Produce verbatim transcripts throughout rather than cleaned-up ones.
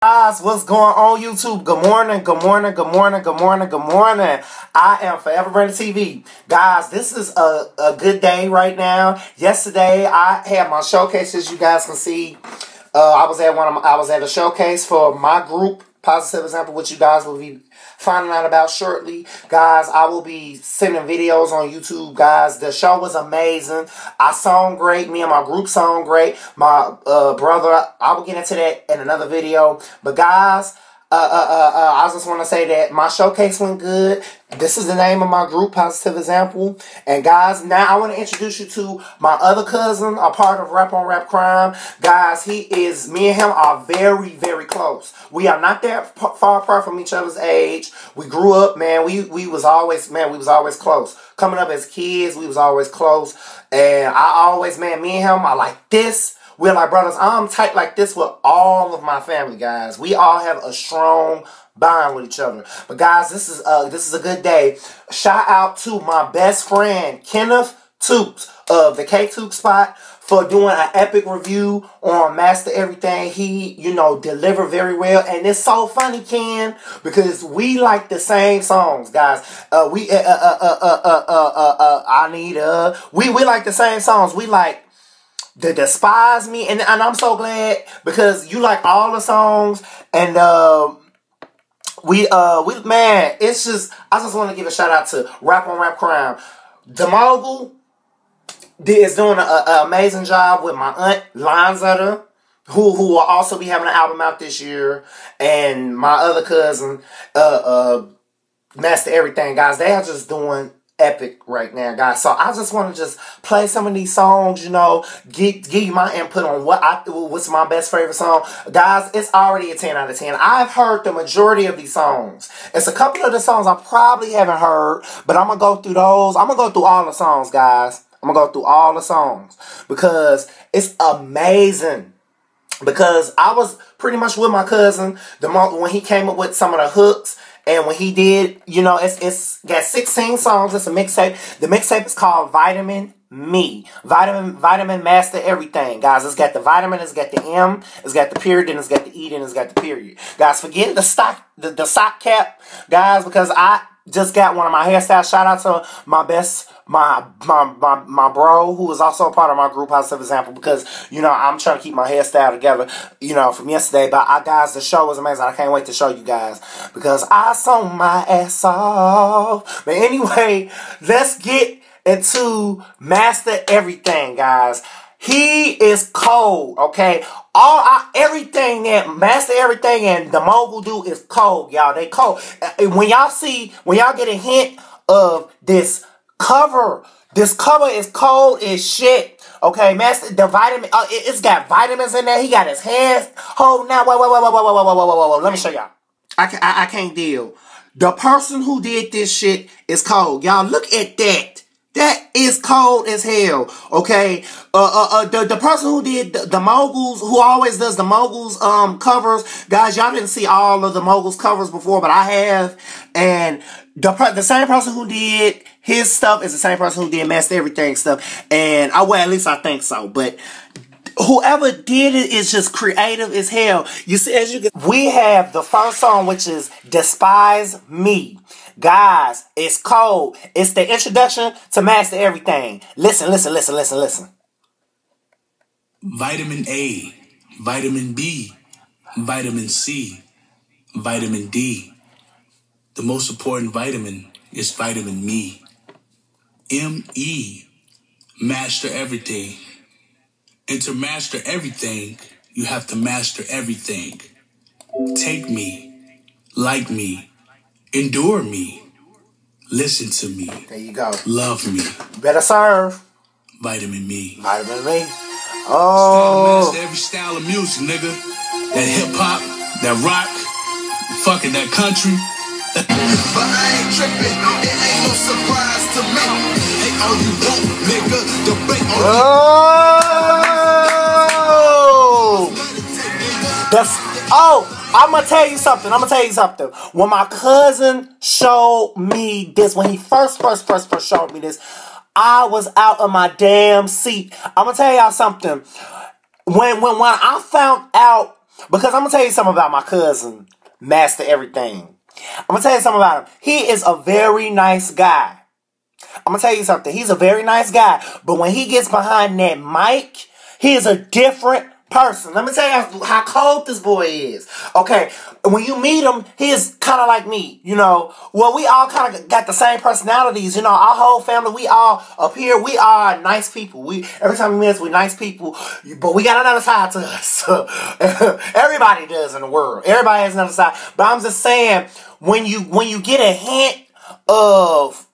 Guys, what's going on YouTube? Good morning, good morning, good morning, good morning, good morning. I am Forever Branded T V. Guys, this is a, a good day right now. Yesterday, I had my showcases, you guys can see. Uh, I was at one of my, I was at a showcase for my group, Positive Example, which you guys will be finding out about shortly. Guys, I will be sending videos on YouTube, guys. The show was amazing. I sung great. Me and my group sung great. My uh, brother, I will get into that in another video. But guys, uh, uh, uh, uh, I just want to say that my showcase went good. This is the name of my group, Positive Example. And guys, now I want to introduce you to my other cousin, a part of Rap on Rap Cryme. Guys, he is, me and him are very, very close. We are not that far apart from each other's age. We grew up, man. We we was always, man, we was always close. Coming up as kids, we was always close. And I always, man, me and him are like this. We're like brothers. I'm tight like this with all of my family, guys. We all have a strong bond with each other. But guys, this is uh this is a good day. Shout out to my best friend Kenneth Toops of the K-Toops Spot for doing an epic review on Masta Everythang. He, you know, delivered very well. And it's so funny, Ken, because we like the same songs, guys. Uh, we uh uh uh uh uh uh uh, uh I need a we we like the same songs. We like The Despise Me, and, and I'm so glad because you like all the songs, and uh, we, uh, we, man, it's just, I just want to give a shout out to Rap on Rap Cryme. The Mogul is doing an amazing job with my aunt, Lonzetta, who, who will also be having an album out this year, and my other cousin, uh, uh, Masta Everythang, guys. They are just doing epic right now, guys. So I just want to just play some of these songs, you know, give, give you my input on what I what's my best favorite song. Guys, it's already a ten out of ten. I've heard the majority of these songs. It's a couple of the songs I probably haven't heard, but I'm going to go through those. I'm going to go through all the songs, guys. I'm going to go through all the songs because it's amazing. Because I was pretty much with my cousin the moment when he came up with some of the hooks. And when he did, you know, it's it's got sixteen songs. It's a mixtape. The mixtape is called Vitamin Me. Vitamin Vitamin Masta Everything, guys. It's got the vitamin, it's got the M, it's got the period, and it's got the E, and it's got the period. Guys, forget the stock the, the sock cap, guys, because I just got one of my hairstyles. Shout out to my best my my my my bro who is also a part of my group, Positive Example, because you know I'm trying to keep my hairstyle together, you know, from yesterday. But I guys, the show was amazing. I can't wait to show you guys because I saw my ass off. But anyway, let's get into Masta Everythang, guys. He is cold, okay? All I, everything that Masta Everythang and the Mogul do is cold, y'all. They cold. When y'all see, when y'all get a hint of this cover, this cover is cold as shit, okay? Masta, the vitamin, uh, it, it's got vitamins in there. He got his hands. Oh, now, wait, wait, wait, wait, wait, wait, wait, wait, wait, wait. Let me show y'all. I, can, I, I can't deal. The person who did this shit is cold, y'all. Look at that. That is cold as hell, okay? Uh, uh, uh the, the person who did the, the Moguls, who always does the Moguls um covers, guys, y'all didn't see all of the Moguls covers before, but I have. And the the same person who did his stuff is the same person who did Masta Everything stuff. And I well, at least I think so. But whoever did it is just creative as hell. You see, as you can, we have the first song, which is Despise Me. Guys, it's cold. It's the introduction to Masta Everythang. Listen, listen, listen, listen, listen. Vitamin A, vitamin B, vitamin C, vitamin D. The most important vitamin is vitamin me. M E, master everything. And to master everything, you have to master everything. Take me, like me. Endure me. Listen to me. There you go. Love me. Better serve. Vitamin me. Vitamin me. Oh. Master every style of music, nigga. That hip hop, that rock, fucking that country. But I ain't tripping. It ain't no surprise to me. Ain't all you want, nigga. The break on you. Oh. That's. Oh. I'm going to tell you something. I'm going to tell you something. When my cousin showed me this, when he first, first, first, first showed me this, I was out of my damn seat. I'm going to tell y'all something. When, when, when I found out Because I'm going to tell you something about my cousin, Masta Everything. I'm going to tell you something about him. He is a very nice guy. I'm going to tell you something. He's a very nice guy. But when he gets behind that mic, he is a different person. Let me tell you how cold this boy is. Okay, when you meet him, he is kind of like me, you know. Well, we all kind of got the same personalities, you know. Our whole family, we all up here, we are nice people. We every time we meet us, we're nice people, but we got another side to us. Everybody does in the world. Everybody has another side. But I'm just saying, when you when you get a hint of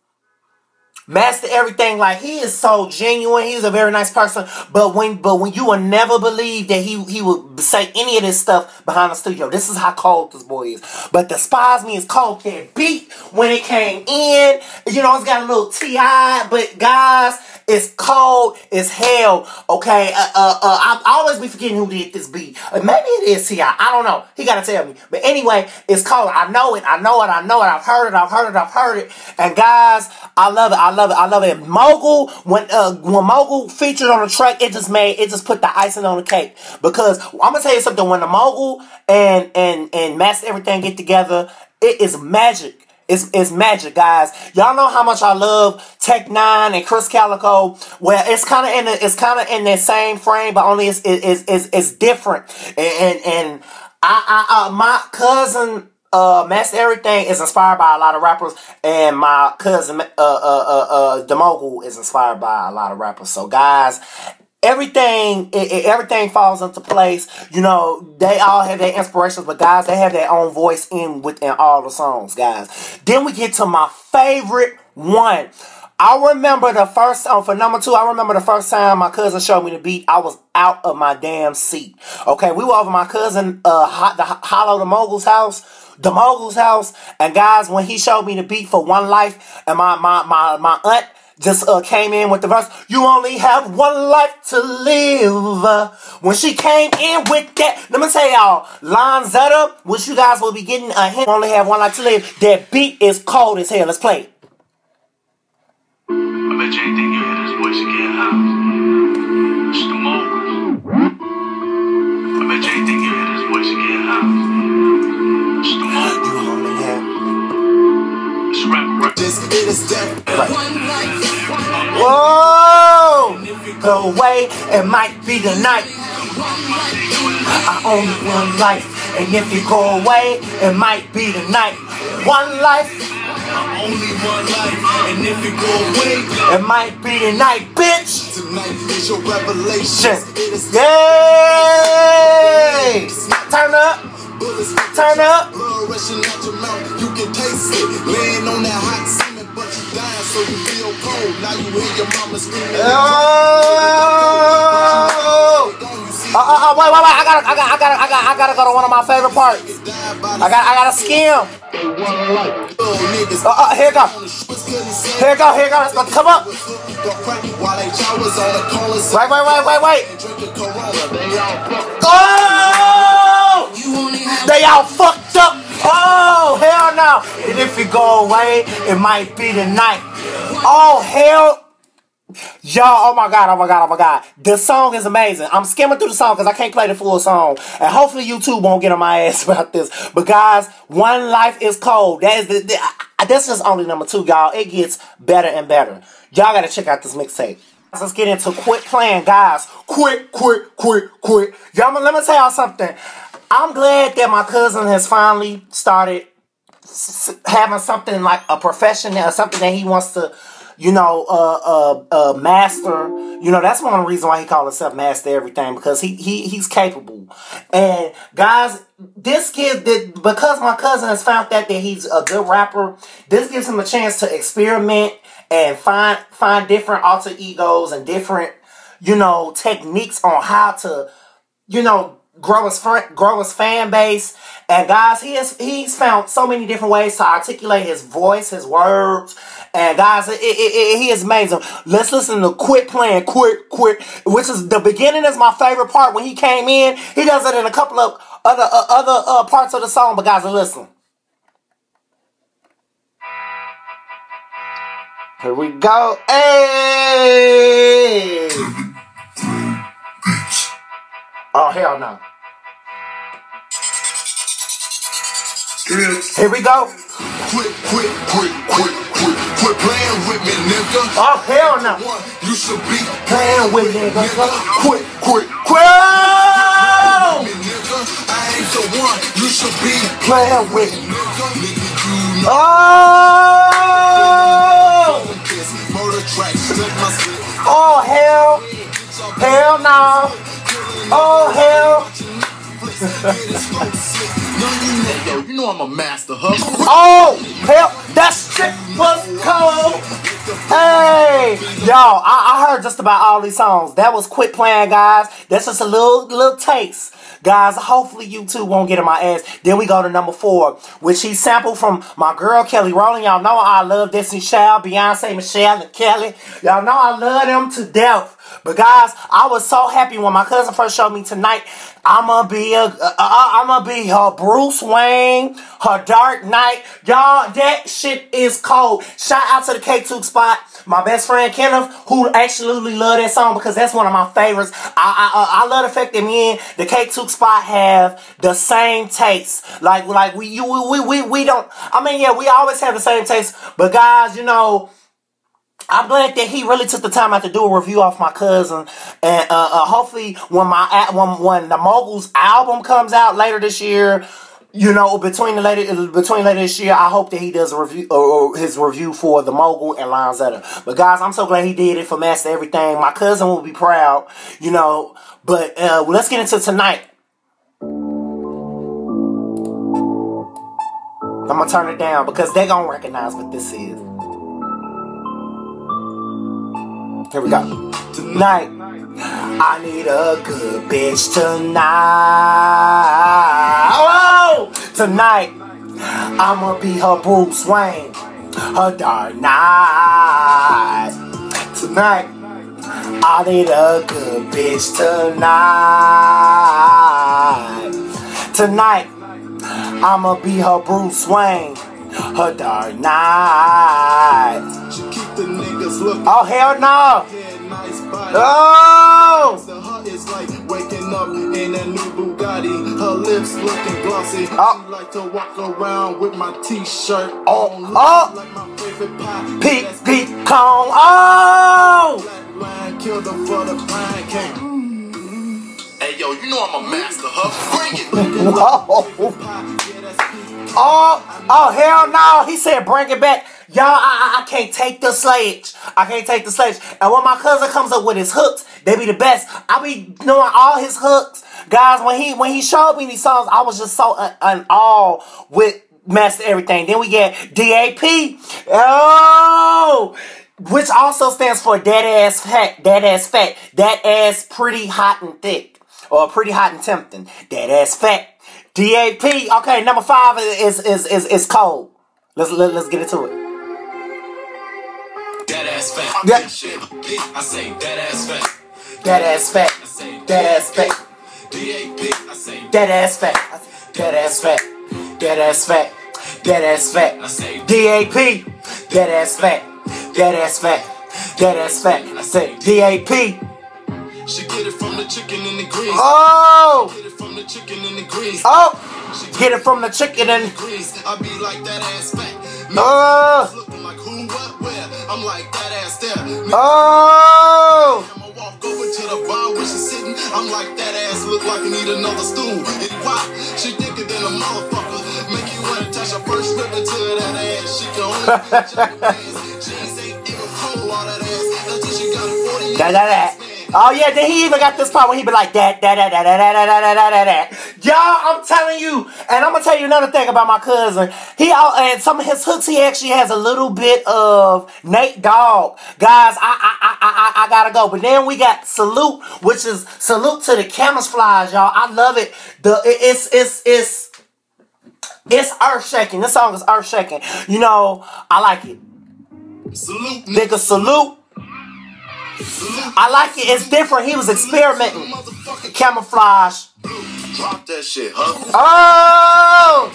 Masta Everything, like, he is so genuine. He's a very nice person. But when but when you would never believe that he, he would say any of this stuff behind the studio. This is how cold this boy is. But Despise Me is cold. That beat, when it came in, you know, it's got a little T I. But, guys, it's cold as hell. Okay? Uh, uh, uh, I, I always be forgetting who did this beat. Uh, maybe it is T I. I don't know. He got to tell me. But, anyway, it's cold. I know it. I know it. I know it. I've heard it. I've heard it. I've heard it. And, guys, I love it. I I love it. I love it. Mogul, when uh, when Mogul featured on the track, it just made, it just put the icing on the cake. Because I'm gonna tell you something, when the Mogul and and and Masta Everything get together, it is magic. It's, it's magic, guys. Y'all know how much I love Tech N nine ne and Krizz Kaliko. Well, it's kind of in the, it's kind of in that same frame, but only it's it's it's, it's different. And and, and I, I, I my cousin. Uh, Masta Everything is inspired by a lot of rappers, and my cousin, uh, uh, uh, uh, the Mogul is inspired by a lot of rappers. So, guys, everything, it, it, everything falls into place. You know, they all have their inspirations, but guys, they have their own voice in within all the songs, guys. Then we get to my favorite one. I remember the first time, for number two, I remember the first time my cousin showed me the beat, I was out of my damn seat. Okay, we were over my cousin, uh, the Hollow the Mogul's house, the Mogul's house, and guys, when he showed me the beat for One Life, and my, my, my, my aunt just uh, came in with the verse, you only have one life to live. When she came in with that, let me tell y'all, Lonzetta, which you guys will be getting a hint, only have one life to live, that beat is cold as hell. Let's play it. I bet you ain't think you hear this voice again, huh? It's the Mogul. I bet you ain't think you hear this voice again, huh? It's the Mogul. It's Rap Rap. This is death. Whoa! The way it might be the night. I own one life. And if you go away, it might be the night. One life. Only one life, and if you go away, it might be tonight, bitch. Tonight is your revelation. Yay! Turn up, turn up. Blood rushing out your mouth, you can taste it. Laying on that hot cement, but you dying, so you feel cold. Now you hear your mama screaming. Oh! Uh, uh, uh, wait, wait, wait! I gotta, I gotta, I gotta, I gotta, I gotta go to one of my favorite parts. I gotta, I gotta skim. Uh, uh, here it go. Here it go. Here it go. It's about to come up. Wait, wait, wait, wait, wait. Oh! They all fucked up. Oh, hell no! And if you go away, it might be tonight. Oh, hell. Y'all, oh my god, oh my god, oh my god. This song is amazing. I'm skimming through the song because I can't play the full song. And hopefully YouTube won't get on my ass about this. But guys, One Life is cold. That is the, the, this is only number two, y'all. It gets better and better. Y'all gotta check out this mixtape. Let's get into Quit Playing, guys. Quit, quit, quit, quit. Y'all, let me tell y'all something. I'm glad that my cousin has finally started having something like a profession or something that he wants to, you know, uh, uh, uh, master. You know, that's one of the reasons why he called himself Masta Everything, because he, he, he's capable. And guys, this kid, that because my cousin has found that, that he's a good rapper, this gives him a chance to experiment and find, find different alter egos and different, you know, techniques on how to, you know, grow his, grow his fan base. And guys, he has, he's found so many different ways to articulate his voice, his words. And guys, it, it, it, he is amazing. Let's listen to Quit Playing, Quit, Quit, which is the beginning is my favorite part. When he came in, he does it in a couple of other uh, other uh, parts of the song. But guys, listen. Here we go. Hey! Oh, hell no. Here we go. Quit, quit, quit, quit, quit, quit playing with me, nigga. Oh, hell no. You should be playing with me, nigga. Quit, quit, quit. I ain't the one. You should be playing with me, nigga. Oh. Oh, hell. Hell no. Oh, hell. You know I'm a master, huh? Oh, hell, that shit was cold. Hey, y'all, I, I heard just about all these songs. That was Quit Playing, guys. That's just a little, little taste. Guys, hopefully you two won't get in my ass. Then we go to number four, which he sampled from my girl, Kelly Rowland. Y'all know I love Destiny's Child, Beyonce, Michelle, and Kelly. Y'all know I love them to death. But guys, I was so happy when my cousin first showed me Tonight. I'ma be a, uh, I'ma be her Bruce Wayne, her Dark Knight. Y'all, that shit is cold. Shout out to the K-Toops Spot, my best friend Kenneth, who absolutely love that song because that's one of my favorites. I I, I love the fact that me and the K-Toops Spot have the same taste. Like like we you we we we don't. I mean, yeah, we always have the same taste. But guys, you know, I'm glad that he really took the time out to do a review off my cousin, and uh, uh, hopefully when my when when the Mogul's album comes out later this year, you know, between the later between later this year, I hope that he does a review or uh, his review for the Mogul and Lonzetta. But guys, I'm so glad he did it for Masta Everything. My cousin will be proud, you know. But uh, let's get into Tonight. I'm gonna turn it down because they gonna recognize what this is. Here we go. Tonight, I need a good bitch tonight. Oh, tonight, I'ma be her Bruce Wayne, her Dark Knight. Tonight, I need a good bitch tonight. Tonight, I'ma be her Bruce Wayne, her Dark Knight. She keep the niggas looking. Oh, hell no. Oh. The heart is like waking up in a new Bugatti. Her lips looking glossy. I like to walk around with my t-shirt on. Oh, like my favorite pie. Peep, peep, cone. Oh. Kill them for the blind king. Hey, yo, you know I'm a master, huh? Bring it. Whoa. Oh, oh, hell no. He said bring it back. Y'all, I, I, I can't take the sledge. I can't take the sledge. And when my cousin comes up with his hooks, they be the best. I be knowing all his hooks. Guys, when he when he showed me these songs, I was just so in awe with Masta Everything. Then we get D A P. Oh! Which also stands for dead ass fat, dead ass fat, that ass pretty hot and thick. Or pretty hot and tempting. Dead ass fat. D A P. Okay, number five is is is is cold. Let's let, let's get into it. Dead ass fat. Yeah. I say dead ass fat. Dead ass fat. Dead ass fat. D A P. I say dead ass fat. Dead ass fat. Dead ass fat. Dead ass fat. I say D A P. Dead ass fat. Dead ass fat, dead ass fat. I said D A P. She get it from the chicken in the grease. Oh, get it from the chicken in the grease. Oh, she get it from the chicken in the grease. I be like that ass fat. Oh, looking like who, what, where. I'm like that ass there. Oh, I'ma walk over to the bar where she's sitting. I'm like that ass look like I need another stool. It's why she thicker than a motherfucker. Make you wanna touch her first lip until that ass. She can only. Da, da, da. Oh yeah, then he even got this part where he be like that da da da da da da da da da da. Y'all, I'm telling you, and I'm gonna tell you another thing about my cousin. He and some of his hooks, he actually has a little bit of Nate Dogg. Guys, I I I I, I gotta go. But then we got Salute, which is Salute to the Camouflage, y'all. I love it. The it, it's it's it's it's earth shaking. This song is earth shaking. You know, I like it. Salute, nigga, salute. I like it. It's different. He was experimenting. Camouflage. Drop that shit, huh? Oh!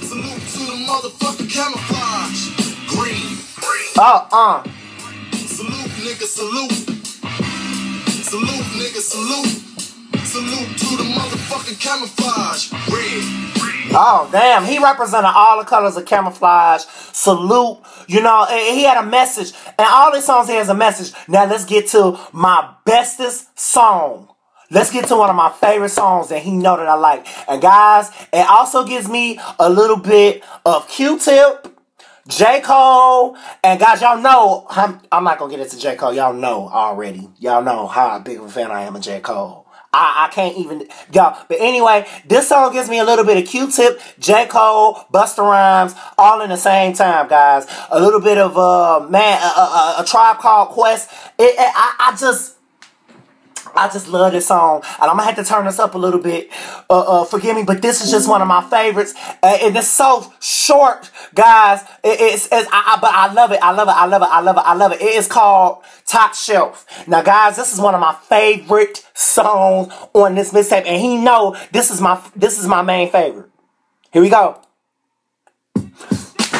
Salute to the motherfucking camouflage. Green. Uh uh. Salute, nigga, salute. Salute, nigga, salute. Salute to the motherfucking camouflage. Red. Oh, damn. He represented all the colors of camouflage. Salute. You know, he had a message. And all his songs, he has a message. Now, let's get to my bestest song. Let's get to one of my favorite songs that he know that I like. And, guys, it also gives me a little bit of Q-Tip, J. Cole, and guys, y'all know, I'm, I'm not going to get into J. Cole. Y'all know already. Y'all know how big of a fan I am of J. Cole. I, I can't even, y'all. But anyway, this song gives me a little bit of Q-Tip, J. Cole, Busta Rhymes, all in the same time, guys. A little bit of, uh, man, a, a, a Tribe Called Quest. It, it, I, I just... I just love this song, and I'm going to have to turn this up a little bit, uh, uh, forgive me, but this is just one of my favorites, uh, and it's so short, guys, it, it's, it's I, I, but I love it, I love it, I love it, I love it, I love it, it is called Top Shelf. Now, guys, this is one of my favorite songs on this mixtape, and he know this is my, this is my main favorite. Here we go.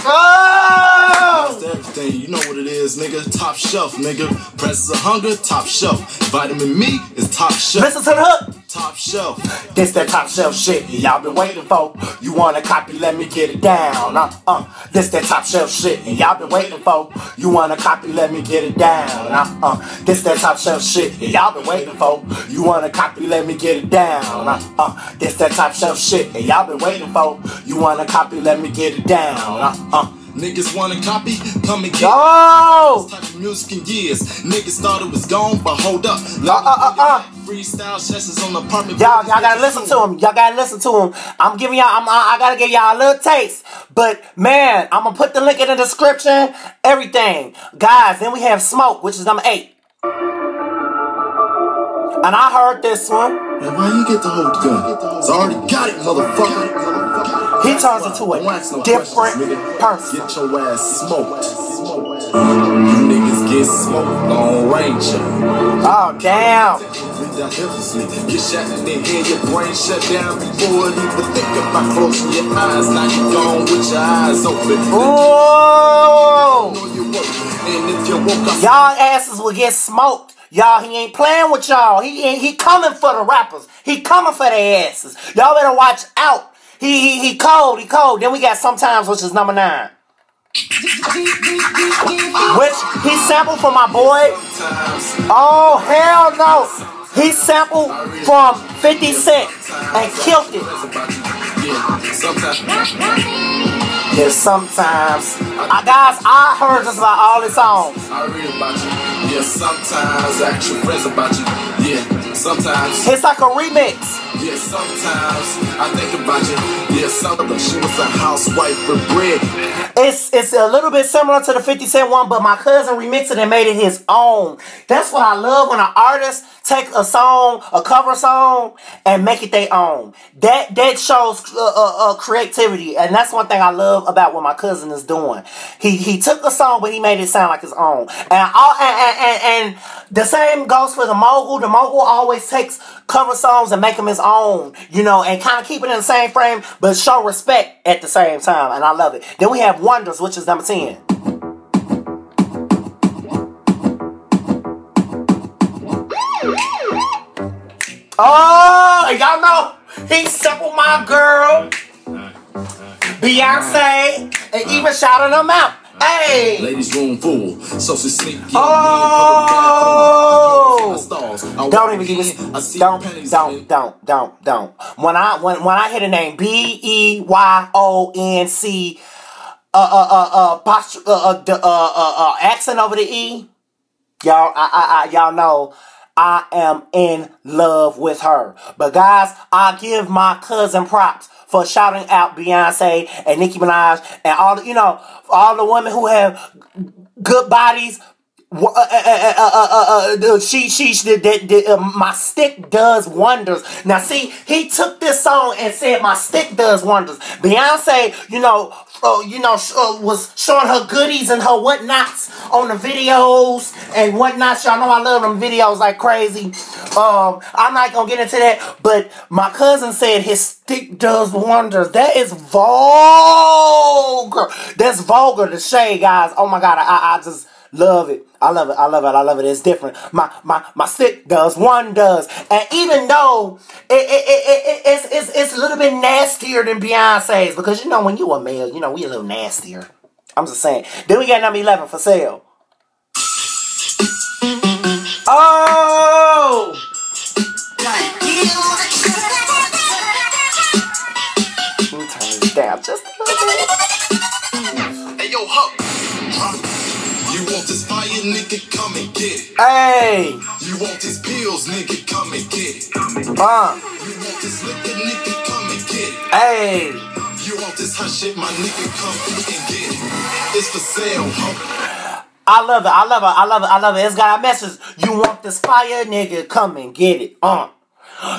Oh! Masta Everythang, you know what it is, nigga. Top shelf, nigga. Presses of hunger, top shelf. Vitamin Me is top shelf. Listen to the hook. Top shelf. This that top shelf shit y'all been waiting for. You want a copy? Let me get it down. Uh uh. This that top shelf shit y'all been waiting for. You want a copy? Let me get it down. Uh uh. This that top shelf shit y'all been waiting for. You want a copy? Let me get it down. Uh uh. This that top shelf shit y'all been waiting for. You want a copy? Let me get it down. Uh Uh, niggas want a copy, come and get oh. This type of music in years. Niggas thought it was gone, but hold up. Uh, uh, uh, uh. Freestyle sessions on the apartment. Y'all, y'all gotta listen to him. Y'all gotta listen to him. I'm giving y'all, I'm, I, I gotta give y'all a little taste. But man, I'm gonna put the link in the description. Everything, guys. Then we have Smoke, which is number eight. And I heard this one. And why you get the whole gun? It's already got it, motherfucker. He turns into a no different questions, person. Get your ass smoked. You niggas get smoked, Lone Ranger. Oh, damn. Get shot and then hear your brain shut down before you even think about closing your eyes. Now you gone with your eyes open. Ooh. Y'all asses will get smoked. Y'all, he ain't playing with y'all. He, ain't, he coming for the rappers. He coming for their asses. Y'all better watch out. He, he, he cold, he cold. Then we got Sometimes, which is number nine. Which he sampled from my boy. Oh, hell no. He sampled from fifty cent and killed it. Yeah, sometimes. Uh, guys, I heard just about all his songs. I read about you. Yeah, sometimes. I actually friends about you. Yeah, sometimes. It's like a remix. Yeah, sometimes I think about you. Yeah, sometimes she was a housewife for bread. It's it's a little bit similar to the fifty cent one, but my cousin remixed it and made it his own. That's what I love when an artist take a song, a cover song, and make it their own. That that shows uh, uh, creativity, and that's one thing I love about what my cousin is doing. He he took a song, but he made it sound like his own. And all and and, and, and the same goes for the mogul. The mogul always takes cover songs and make them his own. Own, you know, and kind of keep it in the same frame, but show respect at the same time, and I love it. Then we have Wonders, which is number ten. Oh, y'all know he sampled my girl, Beyonce, and even shouted him out. Hey, ladies room full, so she sneak. Oh, don't even give me. Don't, don't, don't, don't, don't. When I when when I hear the name B E Y O N C, uh uh uh uh uh uh uh accent over the E, y'all, I I y'all know. I am in love with her. But guys, I give my cousin props for shouting out Beyonce and Nicki Minaj and all the, you know, all the women who have good bodies. Uh, uh, uh, uh, uh, uh, she, she, she that, that, uh, my stick does wonders. Now, see, he took this song and said, "My stick does wonders." Beyonce, you know, uh, you know, sh uh, was showing her goodies and her whatnots on the videos and whatnots. Y'all know I love them videos like crazy. Um, I'm not gonna get into that, but my cousin said his stick does wonders. That is vulgar. That's vulgar to Shay, guys. Oh my God, I, I just. Love it. I love it. I love it. I love it. It's different. My my my stick does wonders. And even though it, it, it, it, it's, it's, it's a little bit nastier than Beyonce's, because you know when you a male, you know we a little nastier. I'm just saying. Then we got number eleven, For Sale. Oh! Let me turn this down just a little bit. Hey, yo, Huck. You want this fire, nigga, come and get it. Hey! You want these pills, nigga, come and get it. Bomb. You want this liquor, nigga, come and get it. Hey! You want this hot shit, my nigga, come and get it. It's for sale, Huck. I love it, I love it, I love it, I love it. It's got a message. You want this fire, nigga, come and get it. Uh.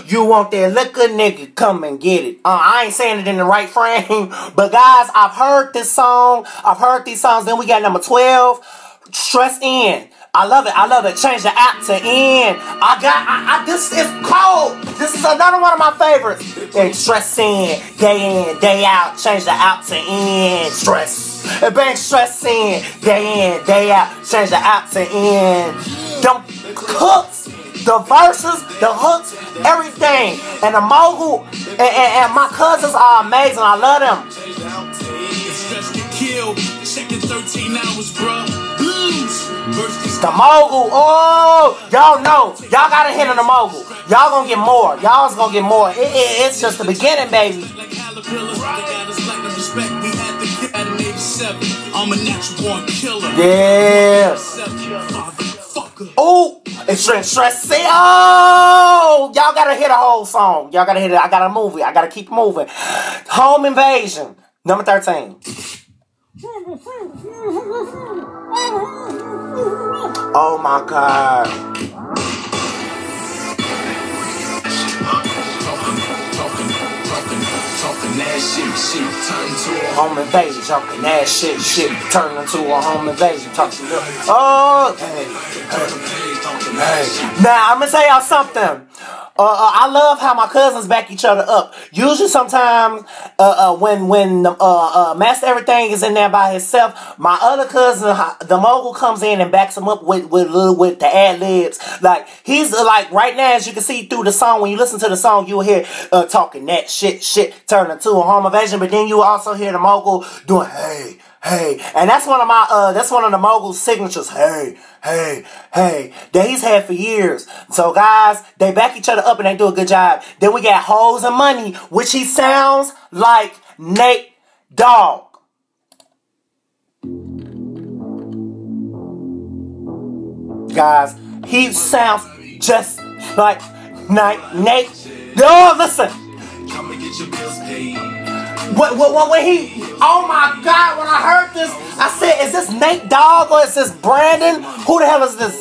You want that liquor, nigga, come and get it. Uh, I ain't saying it in the right frame. But guys, I've heard this song. I've heard these songs. Then we got number twelve, Stress In. I love it, I love it. Change the app to in. I got, I, I, this is cold. This is another one of my favorites. And Stress In, day in, day out. Change the app to in. Stress. It been stressing day in, day out, change the out to in. Them hooks, the verses, the hooks, everything. And the mogul, and, and, and my cousins are amazing. I love them. The mogul, oh, y'all know. Y'all got a hit on the mogul. Y'all gonna get more. Y'all's gonna get more. It, it, it's just the beginning, baby. I'm a natural born killer. Yes. Oh, it's stressing. Oh, y'all gotta hit a whole song. Y'all gotta hit it. I gotta move it. I gotta keep moving. Home Invasion, number thirteen. Oh my God. That shit, shit, turn into a home invasion. Talking that shit, shit, turn into a home invasion. Talking, oh, hey, hey. Now I'm gonna tell y'all something. Uh, uh, I love how my cousins back each other up. Usually, sometimes uh, uh, when when uh, uh, Masta Everythang is in there by himself, my other cousin, the mogul, comes in and backs him up with with with the ad libs. Like he's like right now, as you can see through the song. When you listen to the song, you'll hear uh, talking that shit, shit, turning to a home invasion. But then you also hear the mogul doing hey. Hey, and that's one of my, uh, that's one of the mogul's signatures. Hey, hey, hey, that he's had for years. So guys, they back each other up and they do a good job. Then we got Hoes and Money, which he sounds like Nate Dogg. Guys, he sounds just like Nate Dogg. Listen. Come and get your bills paid. What, what, what, when he, oh my God, when I heard this, I said, is this Nate Dogg or is this Brandon? Who the hell is this?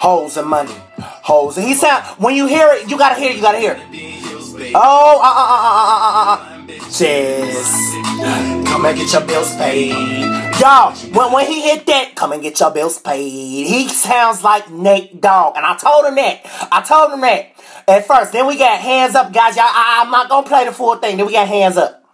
Hoes and Money. Hoes. And he sound, when you hear it, you gotta hear it, you gotta hear it. Oh, uh, uh, uh, uh, uh, uh, uh. Just come and get your bills paid. Y'all, when, when he hit that, come and get your bills paid. He sounds like Nate Dogg. And I told him that. I told him that. At first, then we got Hands Up, guys. Y'all, I'm not gonna play the full thing. Then we got Hands Up.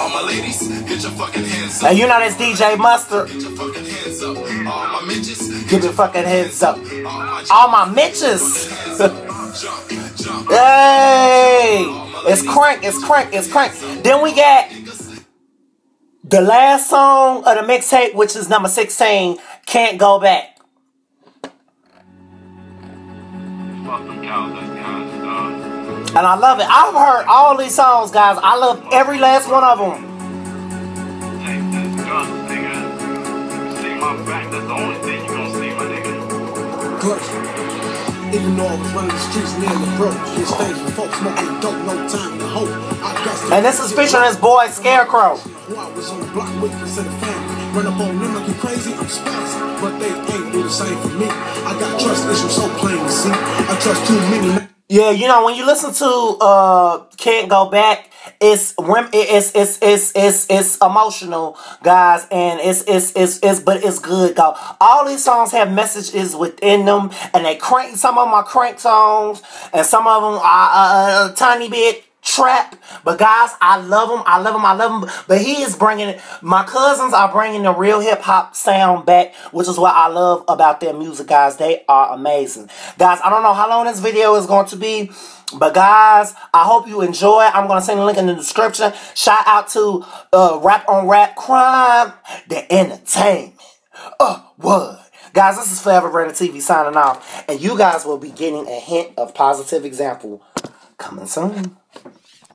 All my ladies, get your fucking hands up. And you know that's D J Mustard. Get your fucking hands up. All my bitches. Get your fucking hands up. All my bitches. Hey! It's crank, it's crank, it's crank. Then we got the last song of the mixtape, which is number sixteen, Can't Go Back. And I love it. I've heard all these songs, guys. I love every last one of them. Take this gun, nigga. See my back, that's the only thing you gonna see, my nigga. Good. Even though I was running the streets near the broke, his face with folks smoking dope, no time to hope. And this is featuring his boy Scarecrow. I was on the block with instead of family. Run up on them like you crazy, I'm spicy. But they ain't do the same for me. I got trust issues so plain to see. I trust too many. Yeah, you know, when you listen to uh, Can't Go Back, it's it's it's it's it's it's emotional, guys, and it's it's it's it's but it's good, though. All these songs have messages within them, and they crank. Some of them are crank songs, and some of them are a, a, a tiny bit trap. But guys, I love him. I love him. I love him. But he is bringing it. My cousins are bringing the real hip hop sound back, which is what I love about their music, guys. They are amazing, guys. I don't know how long this video is going to be, but guys, I hope you enjoy. I'm gonna send the link in the description. Shout out to uh, Rap on Rap Cryme, the entertainment. Uh, what? Guys, this is Forever Branded T V signing off, and you guys will be getting a hint of Positive Example coming soon.